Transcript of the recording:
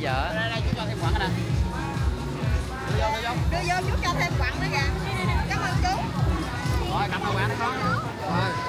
bây giờ. Đây chú cho thêm quặng nè. Đưa vô chú cho thêm quặng nữa kìa. Cảm ơn chú. Rồi cảm ơn bạn đó con. Rồi.